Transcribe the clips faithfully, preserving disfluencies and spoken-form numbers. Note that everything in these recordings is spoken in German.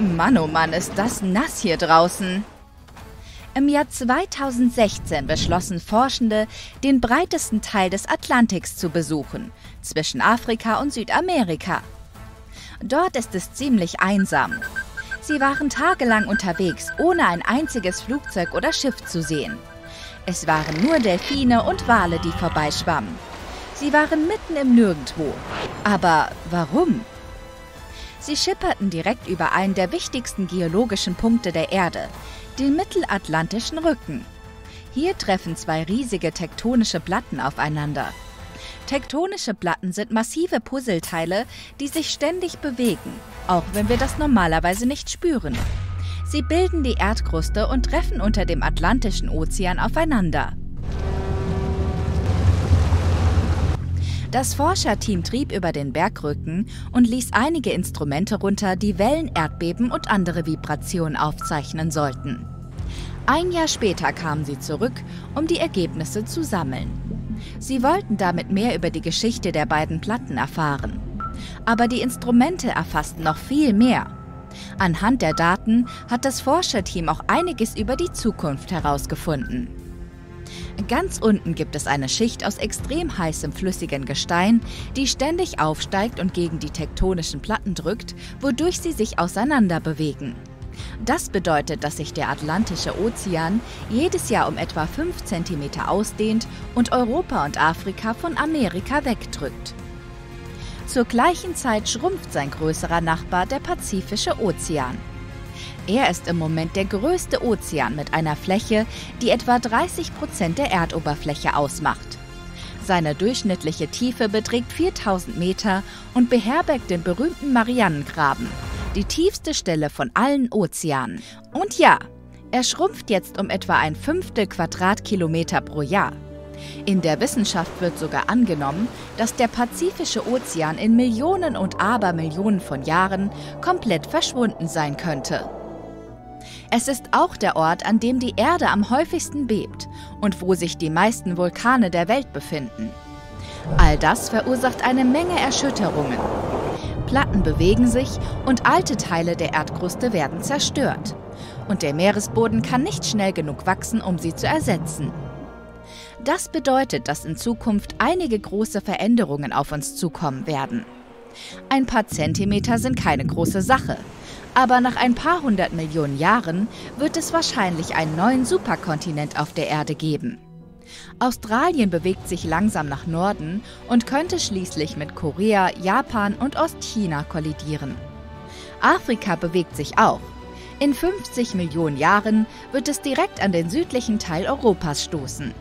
Mann, oh Mann, ist das nass hier draußen. Im Jahr zweitausendsechzehn beschlossen Forschende, den breitesten Teil des Atlantiks zu besuchen, zwischen Afrika und Südamerika. Dort ist es ziemlich einsam. Sie waren tagelang unterwegs, ohne ein einziges Flugzeug oder Schiff zu sehen. Es waren nur Delfine und Wale, die vorbeischwammen. Sie waren mitten im Nirgendwo. Aber warum? Sie schipperten direkt über einen der wichtigsten geologischen Punkte der Erde, den Mittelatlantischen Rücken. Hier treffen zwei riesige tektonische Platten aufeinander. Tektonische Platten sind massive Puzzleteile, die sich ständig bewegen, auch wenn wir das normalerweise nicht spüren. Sie bilden die Erdkruste und treffen unter dem Atlantischen Ozean aufeinander. Das Forscherteam trieb über den Bergrücken und ließ einige Instrumente runter, die Wellen, Erdbeben und andere Vibrationen aufzeichnen sollten. Ein Jahr später kamen sie zurück, um die Ergebnisse zu sammeln. Sie wollten damit mehr über die Geschichte der beiden Platten erfahren. Aber die Instrumente erfassten noch viel mehr. Anhand der Daten hat das Forscherteam auch einiges über die Zukunft herausgefunden. Ganz unten gibt es eine Schicht aus extrem heißem flüssigem Gestein, die ständig aufsteigt und gegen die tektonischen Platten drückt, wodurch sie sich auseinander bewegen. Das bedeutet, dass sich der Atlantische Ozean jedes Jahr um etwa fünf Zentimeter ausdehnt und Europa und Afrika von Amerika wegdrückt. Zur gleichen Zeit schrumpft sein größerer Nachbar, der Pazifische Ozean. Er ist im Moment der größte Ozean mit einer Fläche, die etwa dreißig Prozent der Erdoberfläche ausmacht. Seine durchschnittliche Tiefe beträgt viertausend Meter und beherbergt den berühmten Marianengraben, die tiefste Stelle von allen Ozeanen. Und ja, er schrumpft jetzt um etwa ein Fünftel Quadratkilometer pro Jahr. In der Wissenschaft wird sogar angenommen, dass der Pazifische Ozean in Millionen und Abermillionen von Jahren komplett verschwunden sein könnte. Es ist auch der Ort, an dem die Erde am häufigsten bebt und wo sich die meisten Vulkane der Welt befinden. All das verursacht eine Menge Erschütterungen. Platten bewegen sich und alte Teile der Erdkruste werden zerstört. Und der Meeresboden kann nicht schnell genug wachsen, um sie zu ersetzen. Das bedeutet, dass in Zukunft einige große Veränderungen auf uns zukommen werden. Ein paar Zentimeter sind keine große Sache, aber nach ein paar hundert Millionen Jahren wird es wahrscheinlich einen neuen Superkontinent auf der Erde geben. Australien bewegt sich langsam nach Norden und könnte schließlich mit Korea, Japan und Ostchina kollidieren. Afrika bewegt sich auch. In fünfzig Millionen Jahren wird es direkt an den südlichen Teil Europas stoßen.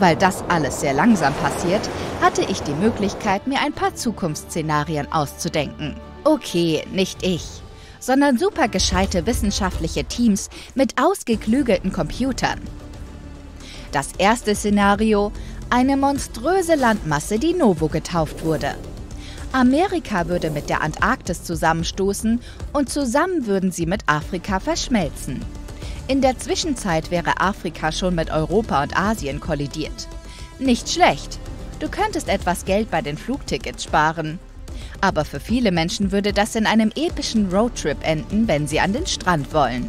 Weil das alles sehr langsam passiert, hatte ich die Möglichkeit, mir ein paar Zukunftsszenarien auszudenken. Okay, nicht ich, sondern super gescheite wissenschaftliche Teams mit ausgeklügelten Computern. Das erste Szenario: eine monströse Landmasse, die Novo getauft wurde. Amerika würde mit der Antarktis zusammenstoßen und zusammen würden sie mit Afrika verschmelzen. In der Zwischenzeit wäre Afrika schon mit Europa und Asien kollidiert. Nicht schlecht. Du könntest etwas Geld bei den Flugtickets sparen. Aber für viele Menschen würde das in einem epischen Roadtrip enden, wenn sie an den Strand wollen.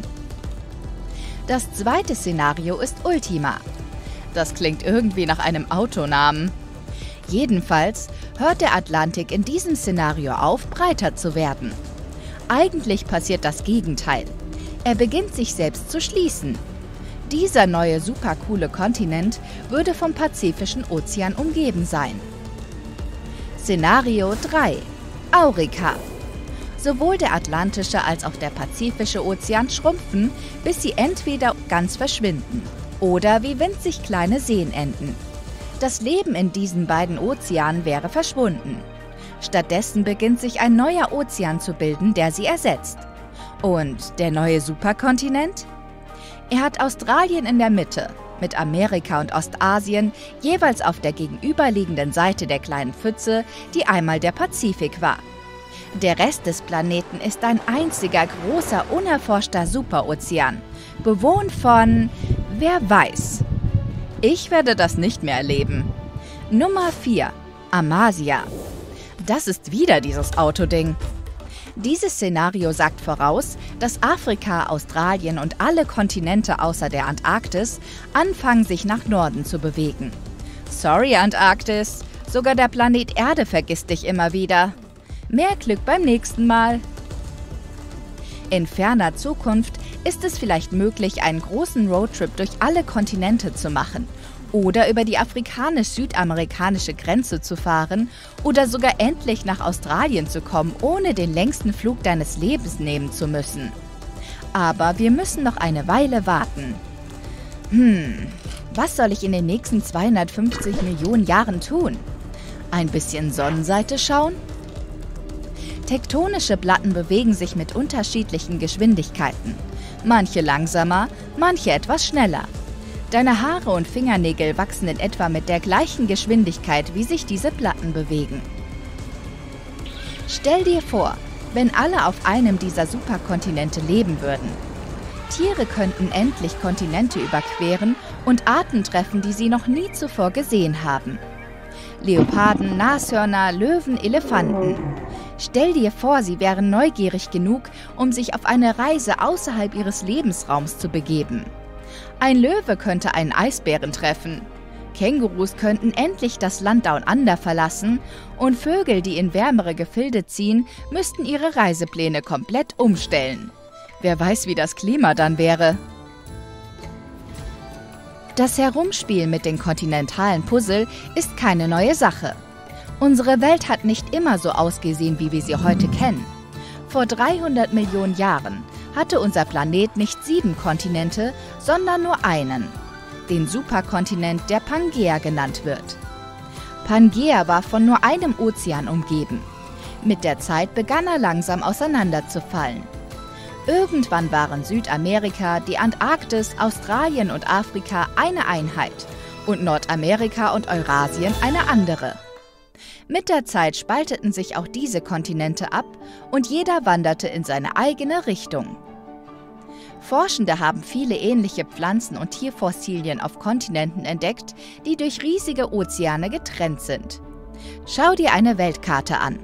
Das zweite Szenario ist Ultima. Das klingt irgendwie nach einem Autonamen. Jedenfalls hört der Atlantik in diesem Szenario auf, breiter zu werden. Eigentlich passiert das Gegenteil. Er beginnt sich selbst zu schließen. Dieser neue supercoole Kontinent würde vom Pazifischen Ozean umgeben sein. Szenario drei: Aurika. Sowohl der Atlantische als auch der Pazifische Ozean schrumpfen, bis sie entweder ganz verschwinden oder wie winzig kleine Seen enden. Das Leben in diesen beiden Ozeanen wäre verschwunden. Stattdessen beginnt sich ein neuer Ozean zu bilden, der sie ersetzt. Und der neue Superkontinent? Er hat Australien in der Mitte, mit Amerika und Ostasien jeweils auf der gegenüberliegenden Seite der kleinen Pfütze, die einmal der Pazifik war. Der Rest des Planeten ist ein einziger großer, unerforschter Superozean, bewohnt von wer weiß. Ich werde das nicht mehr erleben. Nummer vier: Amasia. Das ist wieder dieses Autoding. Dieses Szenario sagt voraus, dass Afrika, Australien und alle Kontinente außer der Antarktis anfangen, sich nach Norden zu bewegen. Sorry, Antarktis, sogar der Planet Erde vergisst dich immer wieder. Mehr Glück beim nächsten Mal! In ferner Zukunft ist es vielleicht möglich, einen großen Roadtrip durch alle Kontinente zu machen oder über die afrikanisch-südamerikanische Grenze zu fahren oder sogar endlich nach Australien zu kommen, ohne den längsten Flug deines Lebens nehmen zu müssen. Aber wir müssen noch eine Weile warten. Hm, was soll ich in den nächsten zweihundertfünfzig Millionen Jahren tun? Ein bisschen Sonnenseite schauen? Tektonische Platten bewegen sich mit unterschiedlichen Geschwindigkeiten. Manche langsamer, manche etwas schneller. Deine Haare und Fingernägel wachsen in etwa mit der gleichen Geschwindigkeit, wie sich diese Platten bewegen. Stell dir vor, wenn alle auf einem dieser Superkontinente leben würden. Tiere könnten endlich Kontinente überqueren und Arten treffen, die sie noch nie zuvor gesehen haben. Leoparden, Nashörner, Löwen, Elefanten. Stell dir vor, sie wären neugierig genug, um sich auf eine Reise außerhalb ihres Lebensraums zu begeben. Ein Löwe könnte einen Eisbären treffen. Kängurus könnten endlich das Land Down Under verlassen und Vögel, die in wärmere Gefilde ziehen, müssten ihre Reisepläne komplett umstellen. Wer weiß, wie das Klima dann wäre. Das Herumspielen mit den kontinentalen Puzzle ist keine neue Sache. Unsere Welt hat nicht immer so ausgesehen, wie wir sie heute kennen. Vor dreihundert Millionen Jahren hatte unser Planet nicht sieben Kontinente, sondern nur einen. Den Superkontinent, der Pangea genannt wird. Pangea war von nur einem Ozean umgeben. Mit der Zeit begann er langsam auseinanderzufallen. Irgendwann waren Südamerika, die Antarktis, Australien und Afrika eine Einheit und Nordamerika und Eurasien eine andere. Mit der Zeit spalteten sich auch diese Kontinente ab und jeder wanderte in seine eigene Richtung. Forschende haben viele ähnliche Pflanzen- und Tierfossilien auf Kontinenten entdeckt, die durch riesige Ozeane getrennt sind. Schau dir eine Weltkarte an.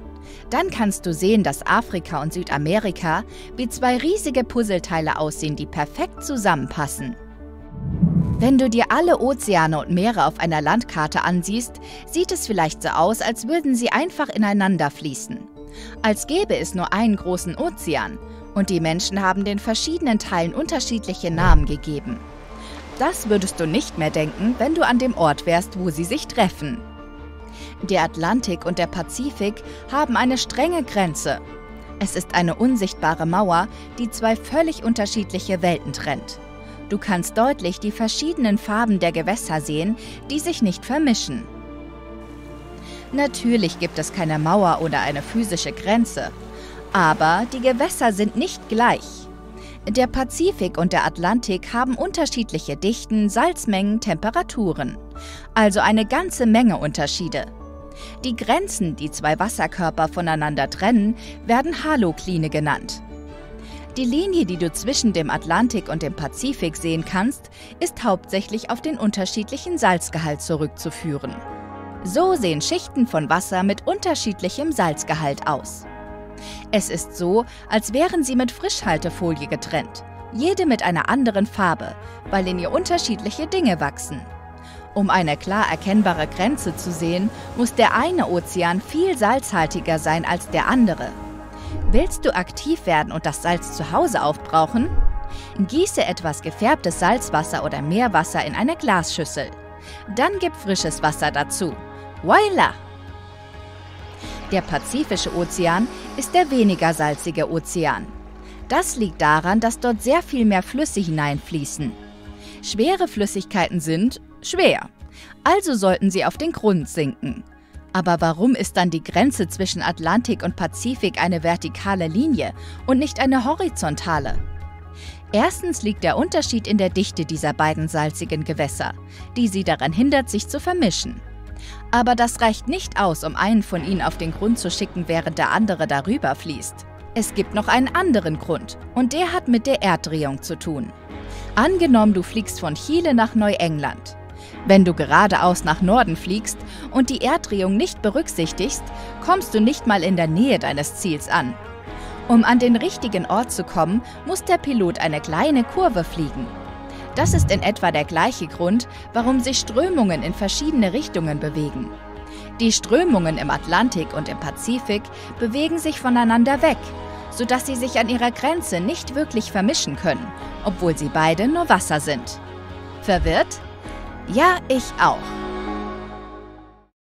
Dann kannst du sehen, dass Afrika und Südamerika wie zwei riesige Puzzleteile aussehen, die perfekt zusammenpassen. Wenn du dir alle Ozeane und Meere auf einer Landkarte ansiehst, sieht es vielleicht so aus, als würden sie einfach ineinander fließen. Als gäbe es nur einen großen Ozean und die Menschen haben den verschiedenen Teilen unterschiedliche Namen gegeben. Das würdest du nicht mehr denken, wenn du an dem Ort wärst, wo sie sich treffen. Der Atlantik und der Pazifik haben eine strenge Grenze. Es ist eine unsichtbare Mauer, die zwei völlig unterschiedliche Welten trennt. Du kannst deutlich die verschiedenen Farben der Gewässer sehen, die sich nicht vermischen. Natürlich gibt es keine Mauer oder eine physische Grenze, aber die Gewässer sind nicht gleich. Der Pazifik und der Atlantik haben unterschiedliche Dichten, Salzmengen, Temperaturen. Also eine ganze Menge Unterschiede. Die Grenzen, die zwei Wasserkörper voneinander trennen, werden Halokline genannt. Die Linie, die du zwischen dem Atlantik und dem Pazifik sehen kannst, ist hauptsächlich auf den unterschiedlichen Salzgehalt zurückzuführen. So sehen Schichten von Wasser mit unterschiedlichem Salzgehalt aus. Es ist so, als wären sie mit Frischhaltefolie getrennt, jede mit einer anderen Farbe, weil in ihr unterschiedliche Dinge wachsen. Um eine klar erkennbare Grenze zu sehen, muss der eine Ozean viel salzhaltiger sein als der andere. Willst du aktiv werden und das Salz zu Hause aufbrauchen? Gieße etwas gefärbtes Salzwasser oder Meerwasser in eine Glasschüssel. Dann gib frisches Wasser dazu. Voila! Der Pazifische Ozean ist der weniger salzige Ozean. Das liegt daran, dass dort sehr viel mehr Flüsse hineinfließen. Schwere Flüssigkeiten sind schwer, also sollten sie auf den Grund sinken. Aber warum ist dann die Grenze zwischen Atlantik und Pazifik eine vertikale Linie und nicht eine horizontale? Erstens liegt der Unterschied in der Dichte dieser beiden salzigen Gewässer, die sie daran hindert, sich zu vermischen. Aber das reicht nicht aus, um einen von ihnen auf den Grund zu schicken, während der andere darüber fließt. Es gibt noch einen anderen Grund, und der hat mit der Erddrehung zu tun. Angenommen, du fliegst von Chile nach Neuengland. Wenn du geradeaus nach Norden fliegst und die Erddrehung nicht berücksichtigst, kommst du nicht mal in der Nähe deines Ziels an. Um an den richtigen Ort zu kommen, muss der Pilot eine kleine Kurve fliegen. Das ist in etwa der gleiche Grund, warum sich Strömungen in verschiedene Richtungen bewegen. Die Strömungen im Atlantik und im Pazifik bewegen sich voneinander weg, sodass sie sich an ihrer Grenze nicht wirklich vermischen können, obwohl sie beide nur Wasser sind. Verwirrt? Ja, ich auch.